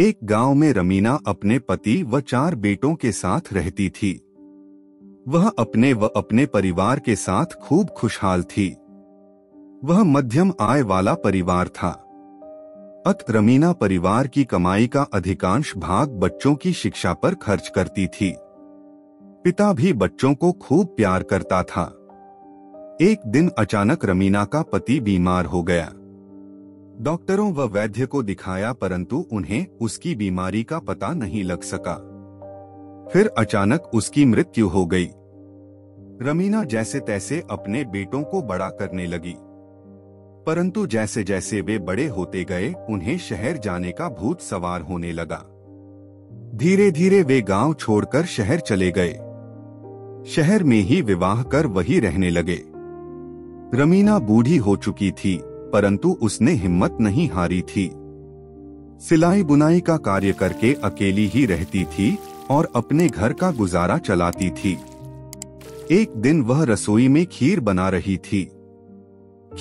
एक गांव में रमीना अपने पति व 4 बेटों के साथ रहती थी। वह अपने व अपने परिवार के साथ खूब खुशहाल थी। वह मध्यम आय वाला परिवार था। अतः रमीना परिवार की कमाई का अधिकांश भाग बच्चों की शिक्षा पर खर्च करती थी। पिता भी बच्चों को खूब प्यार करता था। एक दिन अचानक रमीना का पति बीमार हो गया। डॉक्टरों व वैद्य को दिखाया, परंतु उन्हें उसकी बीमारी का पता नहीं लग सका। फिर अचानक उसकी मृत्यु हो गई। रमीना जैसे तैसे अपने बेटों को बड़ा करने लगी, परंतु जैसे जैसे वे बड़े होते गए उन्हें शहर जाने का भूत सवार होने लगा। धीरे धीरे वे गांव छोड़कर शहर चले गए। शहर में ही विवाह कर वही रहने लगे। रमीना बूढ़ी हो चुकी थी, परंतु उसने हिम्मत नहीं हारी थी। सिलाई बुनाई का कार्य करके अकेली ही रहती थी और अपने घर का गुजारा चलाती थी। एक दिन वह रसोई में खीर बना रही थी।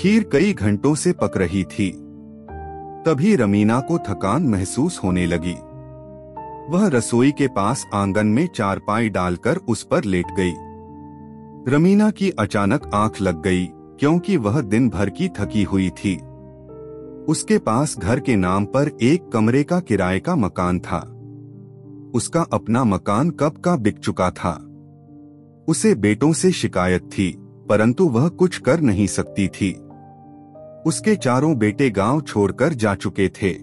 खीर कई घंटों से पक रही थी। तभी रमीना को थकान महसूस होने लगी। वह रसोई के पास आंगन में चारपाई डालकर उस पर लेट गई। रमीना की अचानक आंख लग गई, क्योंकि वह दिन भर की थकी हुई थी। उसके पास घर के नाम पर एक कमरे का किराए का मकान था। उसका अपना मकान कब का बिक चुका था। उसे बेटों से शिकायत थी, परंतु वह कुछ कर नहीं सकती थी। उसके 4 बेटे गांव छोड़कर जा चुके थे।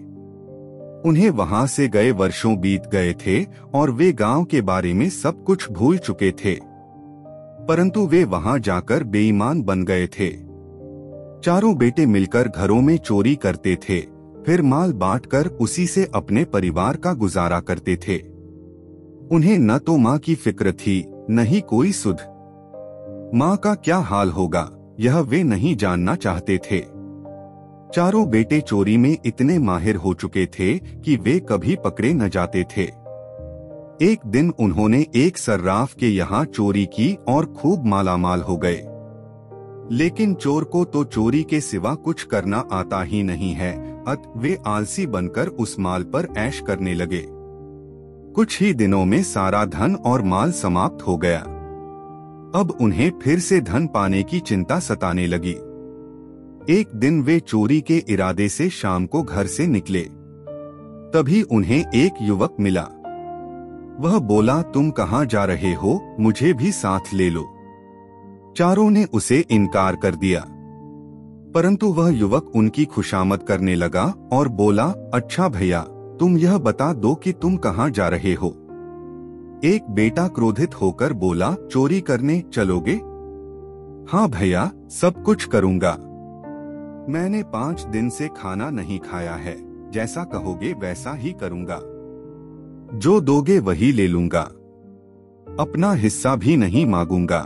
उन्हें वहां से गए वर्षों बीत गए थे और वे गांव के बारे में सब कुछ भूल चुके थे, परंतु वे वहां जाकर बेईमान बन गए थे। 4 बेटे मिलकर घरों में चोरी करते थे, फिर माल बांटकर उसी से अपने परिवार का गुजारा करते थे। उन्हें न तो माँ की फिक्र थी, न ही कोई सुध। माँ का क्या हाल होगा, यह वे नहीं जानना चाहते थे। 4 बेटे चोरी में इतने माहिर हो चुके थे कि वे कभी पकड़े न जाते थे। एक दिन उन्होंने एक सर्राफ के यहाँ चोरी की और खूब मालामाल हो गए। लेकिन चोर को तो चोरी के सिवा कुछ करना आता ही नहीं है, अतः वे आलसी बनकर उस माल पर ऐश करने लगे। कुछ ही दिनों में सारा धन और माल समाप्त हो गया। अब उन्हें फिर से धन पाने की चिंता सताने लगी। एक दिन वे चोरी के इरादे से शाम को घर से निकले। तभी उन्हें एक युवक मिला। वह बोला, तुम कहाँ जा रहे हो, मुझे भी साथ ले लो। 4 ने उसे इनकार कर दिया, परंतु वह युवक उनकी खुशामद करने लगा और बोला, अच्छा भैया, तुम यह बता दो कि तुम कहाँ जा रहे हो। एक बेटा क्रोधित होकर बोला, चोरी करने चलोगे? हाँ भैया, सब कुछ करूँगा। मैंने 5 दिन से खाना नहीं खाया है, जैसा कहोगे वैसा ही करूँगा। जो दोगे वही ले लूँगा, अपना हिस्सा भी नहीं मांगूंगा।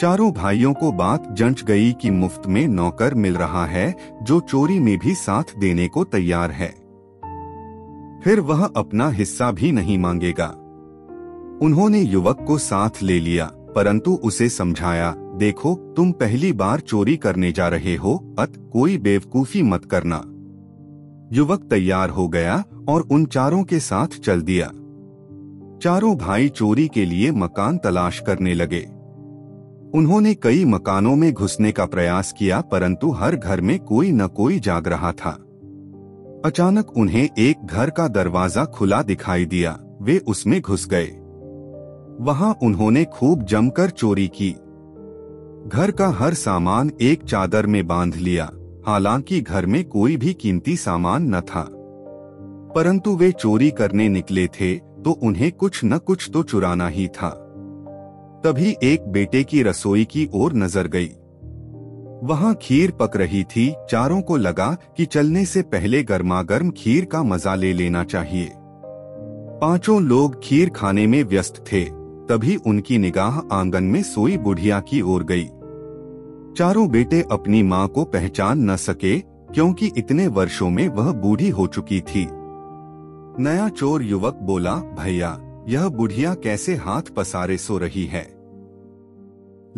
4 भाइयों को बात जंच गई कि मुफ्त में नौकर मिल रहा है जो चोरी में भी साथ देने को तैयार है, फिर वह अपना हिस्सा भी नहीं मांगेगा। उन्होंने युवक को साथ ले लिया, परंतु उसे समझाया, देखो तुम पहली बार चोरी करने जा रहे हो, अतः कोई बेवकूफी मत करना। युवक तैयार हो गया और उन 4 के साथ चल दिया। 4 भाई चोरी के लिए मकान तलाश करने लगे। उन्होंने कई मकानों में घुसने का प्रयास किया, परंतु हर घर में कोई न कोई जाग रहा था। अचानक उन्हें एक घर का दरवाजा खुला दिखाई दिया। वे उसमें घुस गए। वहां उन्होंने खूब जमकर चोरी की। घर का हर सामान एक चादर में बांध लिया, हालांकि घर में कोई भी कीमती सामान न था। परंतु वे चोरी करने निकले थे तो उन्हें कुछ न कुछ तो चुराना ही था। तभी एक बेटे की रसोई की ओर नजर गई। वहां खीर पक रही थी। 4 को लगा कि चलने से पहले गर्मागर्म खीर का मजा ले लेना चाहिए। 5 लोग खीर खाने में व्यस्त थे। तभी उनकी निगाह आंगन में सोई बुढ़िया की ओर गई। 4 बेटे अपनी माँ को पहचान न सके, क्योंकि इतने वर्षों में वह बूढ़ी हो चुकी थी। नया चोर युवक बोला, भैया, यह बुढ़िया कैसे हाथ पसारे सो रही है?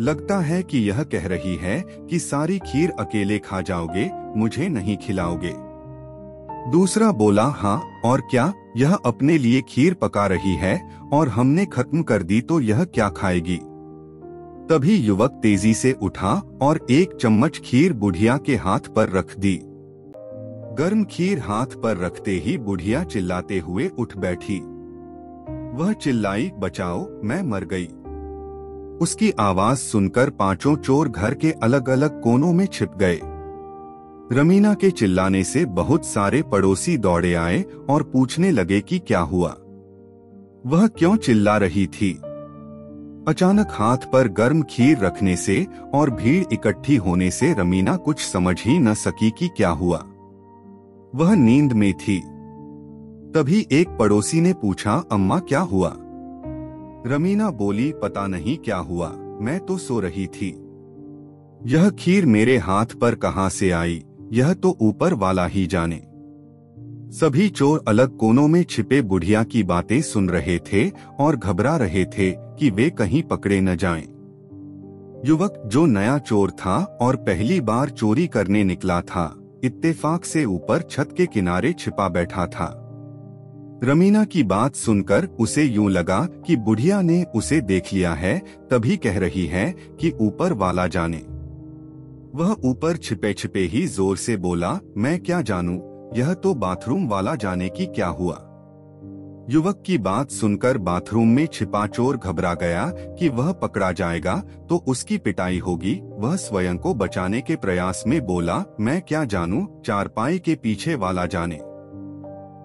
लगता है कि यह कह रही है कि सारी खीर अकेले खा जाओगे, मुझे नहीं खिलाओगे। दूसरा बोला, हाँ और क्या, यह अपने लिए खीर पका रही है और हमने खत्म कर दी तो यह क्या खाएगी। तभी युवक तेजी से उठा और एक चम्मच खीर बुढ़िया के हाथ पर रख दी। गर्म खीर हाथ पर रखते ही बुढ़िया चिल्लाते हुए उठ बैठी। वह चिल्लाई, बचाओ, मैं मर गई। उसकी आवाज सुनकर पांचों चोर घर के अलग अलग कोनों में छिप गए। रमीना के चिल्लाने से बहुत सारे पड़ोसी दौड़े आए और पूछने लगे कि क्या हुआ, वह क्यों चिल्ला रही थी। अचानक हाथ पर गर्म खीर रखने से और भीड़ इकट्ठी होने से रमीना कुछ समझ ही न सकी कि क्या हुआ। वह नींद में थी। तभी एक पड़ोसी ने पूछा, अम्मा क्या हुआ। रमीना बोली, पता नहीं क्या हुआ, मैं तो सो रही थी। यह खीर मेरे हाथ पर कहां से आई, यह तो ऊपर वाला ही जाने। सभी चोर अलग कोनों में छिपे बुढ़िया की बातें सुन रहे थे और घबरा रहे थे कि वे कहीं पकड़े न जाएं। युवक जो नया चोर था और पहली बार चोरी करने निकला था, इत्तेफाक से ऊपर छत के किनारे छिपा बैठा था। रमीना की बात सुनकर उसे यूं लगा कि बुढ़िया ने उसे देख लिया है, तभी कह रही है कि ऊपर वाला जाने। वह ऊपर छिपे छिपे ही जोर से बोला, मैं क्या जानूं, यह तो बाथरूम वाला जाने की क्या हुआ। युवक की बात सुनकर बाथरूम में छिपा चोर घबरा गया कि वह पकड़ा जाएगा तो उसकी पिटाई होगी। वह स्वयं को बचाने के प्रयास में बोला, मैं क्या जानूं, चारपाई के पीछे वाला जाने।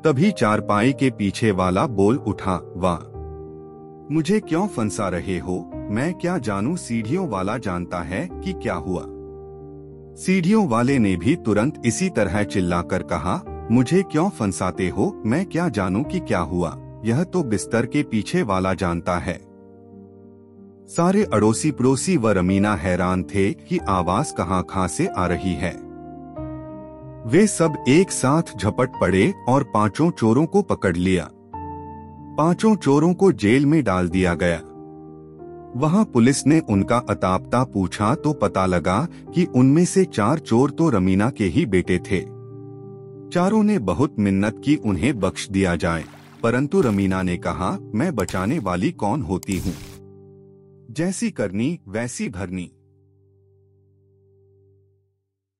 तभी चारपाई के पीछे वाला बोल उठा, वाह, मुझे क्यों फंसा रहे हो, मैं क्या जानूं, सीढ़ियों वाला जानता है कि क्या हुआ। सीढ़ियों वाले ने भी तुरंत इसी तरह चिल्लाकर कहा, मुझे क्यों फंसाते हो, मैं क्या जानूं कि क्या हुआ, यह तो बिस्तर के पीछे वाला जानता है। सारे अड़ोसी पड़ोसी व रमीना हैरान थे कि आवाज कहां कहां से आ रही है। वे सब एक साथ झपट पड़े और पांचों चोरों को पकड़ लिया। पांचों चोरों को जेल में डाल दिया गया। वहां पुलिस ने उनका अतापता पूछा तो पता लगा कि उनमें से 4 चोर तो रमीना के ही बेटे थे। चारों ने बहुत मिन्नत की उन्हें बख्श दिया जाए, परंतु रमीना ने कहा, मैं बचाने वाली कौन होती हूँ। जैसी करनी वैसी भरनी।